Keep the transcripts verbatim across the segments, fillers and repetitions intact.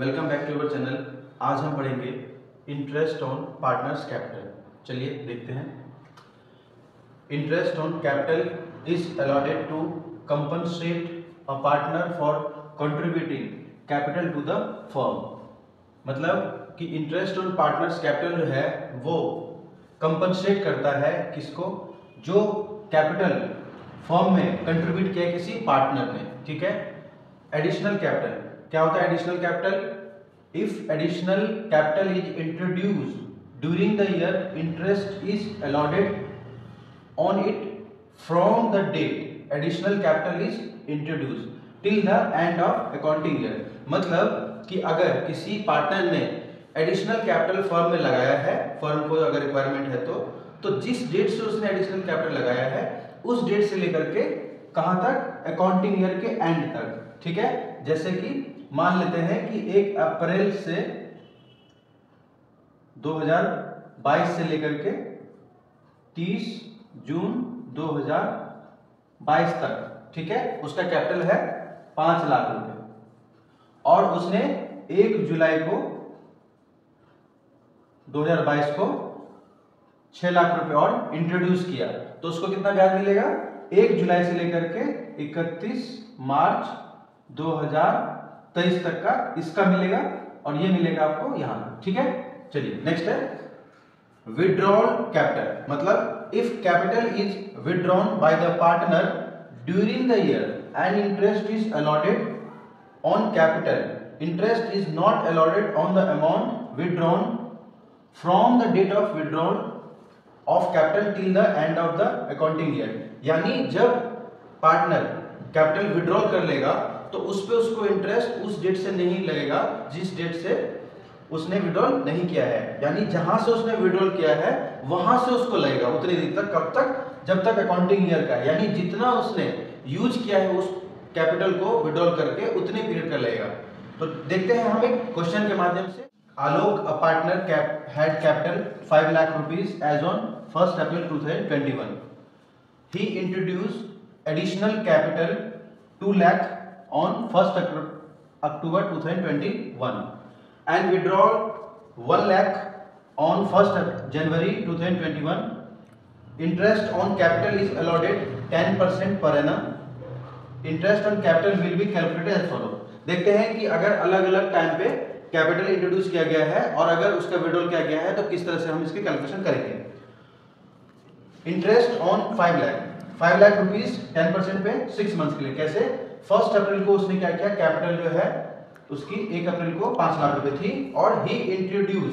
Welcome back to our channel. आज हम पढ़ेंगे इंटरेस्ट ऑन पार्टनर्स कैपिटल। चलिए देखते हैं। Interest on capital is allotted to compensate a partner for contributing capital to the firm. मतलब कि इंटरेस्ट ऑन पार्टनर्स कैपिटल जो है वो कंपनसेट करता है किसको, जो कैपिटल फर्म में कंट्रीब्यूट किया किसी पार्टनर ने। ठीक है, एडिशनल कैपिटल क्या होता है? Additional capital. If additional capital is introduced during the year, interest is allotted on it from the date additional capital is introduced till the end of accounting year. मतलब कि अगर किसी पार्टनर ने additional capital firm में लगाया है, firm को अगर रिक्वायरमेंट है तो तो जिस डेट से उसने एडिशनल कैपिटल लगाया है उस डेट से लेकर के कहां तक, अकाउंटिंग ईयर के एंड तक। ठीक है, जैसे कि मान लेते हैं कि एक अप्रैल से दो हज़ार बाईस से लेकर के तीस जून दो हज़ार बाईस तक। ठीक है, उसका कैपिटल है पांच लाख रुपए और उसने एक जुलाई को दो हज़ार बाईस को छह लाख रुपए और इंट्रोड्यूस किया, तो उसको कितना ब्याज मिलेगा? एक जुलाई से लेकर के इकतीस मार्च दो हज़ार तेईस तक का इसका मिलेगा और ये मिलेगा आपको यहाँ। ठीक है, चलिए नेक्स्ट है विड्रॉल कैपिटल। मतलब if capital is withdrawn by the partner during the year and interest is allotted on capital, interest is not allotted on the amount withdrawn from the date of withdrawal of capital till the end of the accounting year. यानी जब partner capital withdrawal कर लेगा तो उस पे उसको interest उस date से नहीं लगेगा जिस डेट से उसने विड्रॉल नहीं किया है। यानी जहां से उसने विड्रॉल किया है वहां से उसको लगेगा उतने दिन तक। कब तक? जब तक अकाउंटिंग ईयर का, यानी जितना उसने यूज किया है उस कैपिटल को विड्रॉल करके उतने पीरियड का लगेगा। तो देखते हैं हम एक क्वेश्चन के माध्यम से। Alok a partner cap had capital five lakh rupees as on first April two thousand twenty one he introduce additional capital two lakh on first October twenty twenty-one and withdraw one lakh on first January twenty twenty-one. Interest on capital is allotted ten percent per annum. Interest on capital will be calculated as follows. देखते हैं कि अगर अलग अलग time पे capital introduce किया गया है और अगर उसका विड्रॉल किया गया है तो किस तरह से हम इसकी कैलकुलेशन करेंगे। Interest on five lakh five lakh rupees ten percent पे सिक्स मंथ के लिए। कैसे? फर्स्ट अप्रैल को उसने क्या किया, कैपिटल जो है उसकी एक अप्रैल को पांच लाख रुपए थी और ही इंट्रोड्यूस,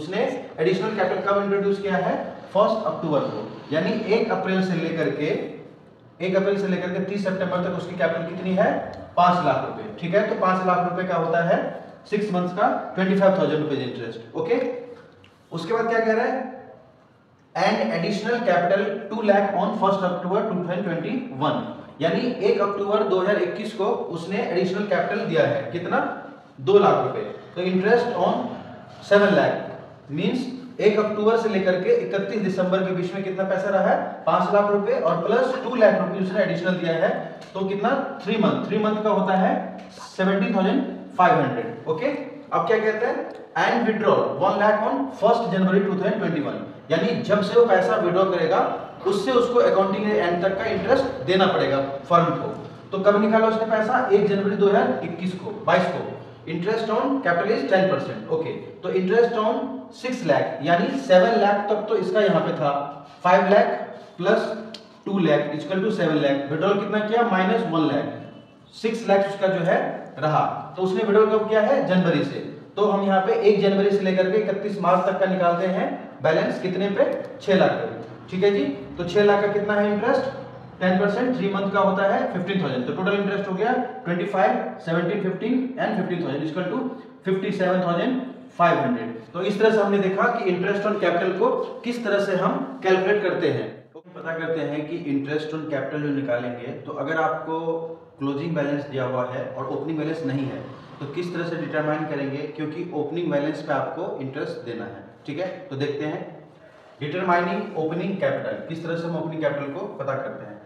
उसने एडिशनल कैपिटल कब इंट्रोड्यूस किया है? फर्स्ट अक्टूबर को। यानी एक अप्रैल से लेकर के एक अप्रैल से लेकर के तीस सितंबर तक उसकी कैपिटल कितनी है? पांच लाख रुपए। ठीक है, तो पांच लाख रुपए का होता है सिक्स मंथ का twenty five thousand rupees interest. Okay, उसके बाद क्या कह रहा है? And additional capital two lakh on first October two thousand twenty one यानी एक अक्टूबर दो हज़ार इक्कीस को उसने एडिशनल कैपिटल दिया है कितना? दो लाख रुपए। तो interest on seven lakh means एक अक्टूबर से लेकर के इकतीस दिसंबर के बीच में कितना पैसा रहा है? पांच लाख रुपए और प्लस टू लाख रुपए उसने एडिशनल दिया है, तो कितना? थ्री मंथ थ्री मंथ का होता है seventy thousand five hundred. Okay, अब क्या कहते हैं? And withdrawal one lakh on first January two thousand twenty one यानी जब से वो पैसा विड्रॉ करेगा उससे उसको अकाउंटिंग एंड तक का इंटरेस्ट देना पड़ेगा फर्म को। तो कब निकाला उसने पैसा? एक जनवरी दो हज़ार इक्कीस को बाईस को। Interest on capital is ten percent. Okay, तो इंटरेस्ट ऑन सिक्स लाख यानी सेवन लाख तक तो इसका यहाँ पे था। Five lakh plus two lakh equal to seven lakh. Withdrawal कितना किया? Minus one lakh six lakh उसका जो है रहा। तो उसने विड्रॉल कब किया है? जनवरी से। तो हम यहाँ पे एक जनवरी से लेकर के इकतीस मार्च तक का निकालते हैं बैलेंस कितने पे? छह लाख पे। ठीक है जी, तो छह लाख का कितना है interest? Ten percent three month का होता है फिफ्टीन थाउजेंड। तो टोटल इंटरेस्ट हो गया twenty five, seventeen, fifteen and fifteen thousand equal to fifty seven thousand five hundred. तो इस तरह से हमने देखा कि इंटरेस्ट ऑन कैपिटल को किस तरह से हम कैलकुलेट करते हैं। तो पता करते हैं कि इंटरेस्ट ऑन कैपिटल जो निकालेंगे, तो अगर आपको क्लोजिंग बैलेंस दिया हुआ है और ओपनिंग बैलेंस नहीं है तो किस तरह से डिटरमाइन करेंगे, क्योंकि ओपनिंग बैलेंस पे आपको इंटरेस्ट देना है। ठीक है, तो देखते हैं डिटरमाइनिंग ओपनिंग कैपिटल। किस तरह से हम ओपनिंग कैपिटल को पता करते हैं?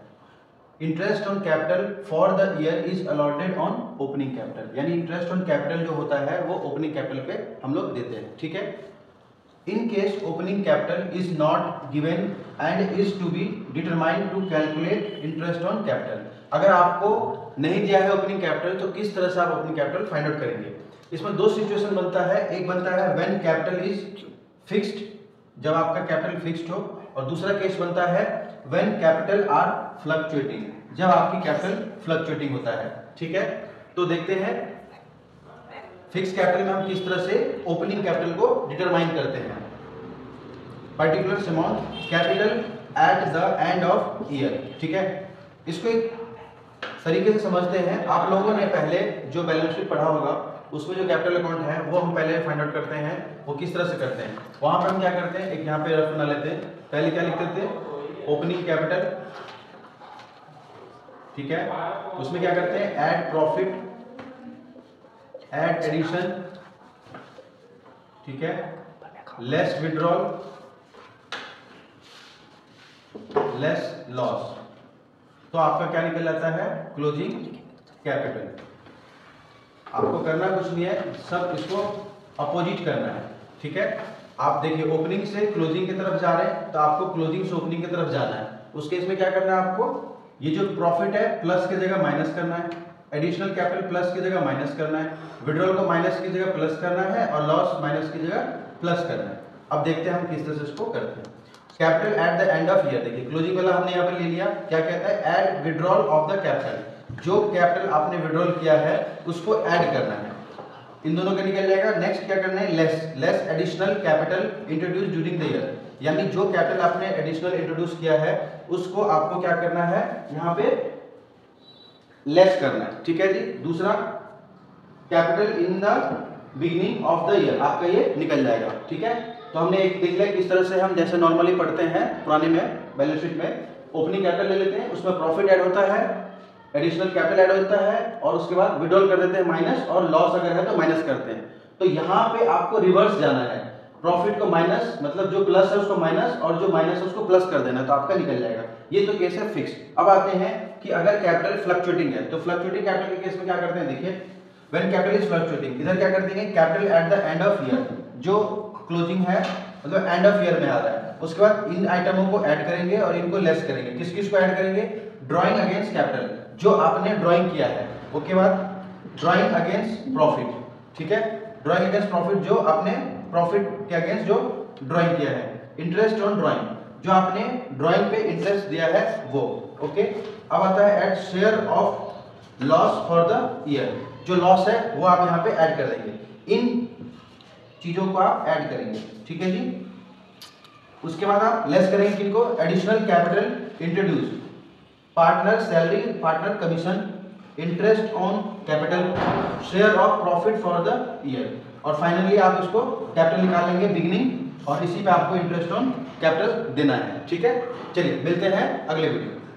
Interest on capital for the year is allotted on opening capital, यानी इंटरेस्ट ऑन कैपिटल जो होता है वो ओपनिंग कैपिटल पे हम लोग देते हैं, ठीक है। In case opening capital is not given and is to be determined to calculate interest on capital. अगर आपको नहीं दिया है ओपनिंग कैपिटल तो किस तरह से आप ओपनिंग कैपिटल फाइंड आउट करेंगे। इसमें दो सिचुएशन बनता है, एक बनता है व्हेन कैपिटल इज फिक्स्ड, जब आपका कैपिटल फिक्स्ड हो, और दूसरा केस बनता है व्हेन कैपिटल आर फ्लक्चुएटिंग, जब आपकी कैपिटल फ्लक्चुएटिंग होता है, ठीक है। तो देखते हैं फिक्स कैपिटल में हम किस तरह से ओपनिंग कैपिटल को डिटरमाइन करते हैं। Particular amount capital at the end of year, ठीक है। इसको एक तरीके से समझते हैं। आप लोगों ने पहले जो बैलेंस शीट पढ़ा होगा उसमें जो कैपिटल अकाउंट है वो हम पहले फाइंड आउट करते हैं, वो किस तरह से करते हैं। वहां पर हम क्या करते हैं, एक यहाँ पे रफ बना लेते हैं, पहले क्या लिखते थे ओपनिंग कैपिटल, ठीक है। उसमें क्या करते हैं ऐड प्रॉफिट, ऐड एडिशन, ठीक है, लेस विड्रॉल, लेस लॉस, तो आपका क्या निकल जाता है क्लोजिंग कैपिटल। आपको करना कुछ नहीं है, सब इसको अपोजिट करना है, ठीक है। आप देखिए ओपनिंग से क्लोजिंग की तरफ जा रहे हैं तो आपको क्लोजिंग से ओपनिंग की तरफ जाना है। उस केस में क्या करना है, आपको ये जो प्रॉफिट है प्लस की जगह माइनस करना है, एडिशनल कैपिटल प्लस की जगह माइनस करना है, विड्रॉल को माइनस की जगह प्लस करना है और लॉस माइनस की जगह प्लस करना है। अब देखते हैं हम किस तरह से इसको करते हैं। Capital at the end of year, देखिए क्लोजिंग वाला हमने यहाँ पर ले लिया, क्या कहता है add withdrawal of the capital, जो कैपिटल आपने विड्रॉल किया है उसको ऐड करना है, इन दोनों का निकल जाएगा। नेक्स्ट क्या करना है, less less additional capital introduce during the year, यानी जो कैपिटल आपने एडिशनल इंट्रोड्यूस किया है उसको आपको क्या करना है, यहाँ पे लेस करना है, ठीक है जी। दूसरा capital in the beginning of the year, आपका ये निकल जाएगा, ठीक है। तो हमने एक देख लिया किस तरह से हम जैसे नॉर्मली पढ़ते हैं पुराने में बैलेंस शीट में, ओपनिंग कैपिटल ले लेते हैं, उसमें प्रॉफिट एड होता है, एडिशनल कैपिटल ऐड होता है और उसके बाद विड्रॉल कर देते हैं माइनस, और लॉस अगर है तो माइनस करते हैं। तो यहाँ पे आपको रिवर्स जाना है, प्रॉफिट को माइनस, मतलब जो प्लस है उसको माइनस और जो माइनस है उसको प्लस कर देना, तो आपका निकल जाएगा। ये तो केस है फिक्स। अब आते हैं कि अगर कैपिटल फ्लक्चुएटिंग है तो फ्लक्चुएटिंग कैपिटल के केस में क्या करते हैं, देखिए व्हेन कैपिटल इज फ्लक्चुएटिंग, इधर क्या कर देंगे capital at the end of year, जो क्लोजिंग है मतलब एंड ऑफ ईयर में आ रहा है, उसके बाद इन आइटमों को ऐड करेंगे और इनको लेस करेंगे। किस किस को ऐड करेंगे, ड्रॉइंग अगेंस्ट कैपिटल, जो आपने ड्राइंग किया है, ओके, बाद ड्राइंग अगेंस्ट प्रॉफिट, ठीक है, ड्राइंग अगेंस्ट प्रॉफिट, जो आपने प्रॉफिट के अगेंस्ट जो ड्राइंग किया है, इंटरेस्ट ऑन ड्राइंग, जो आपने ड्राइंग पे इंटरेस्ट दिया है वो, ओके। अब आता है add share of loss for the year, जो लॉस है वो आप यहाँ पे ऐड कर देंगे, इन चीजों को आप ऐड करेंगे, ठीक है जी। उसके बाद आप लेस करेंगे किनको, additional capital introduce, partner salary, partner commission, interest on capital, share of profit for the year, और फाइनली आप इसको कैपिटल निकाल लेंगे बिगिनिंग, और इसी पे आपको इंटरेस्ट ऑन कैपिटल देना है, ठीक है। चलिए मिलते हैं अगले वीडियो।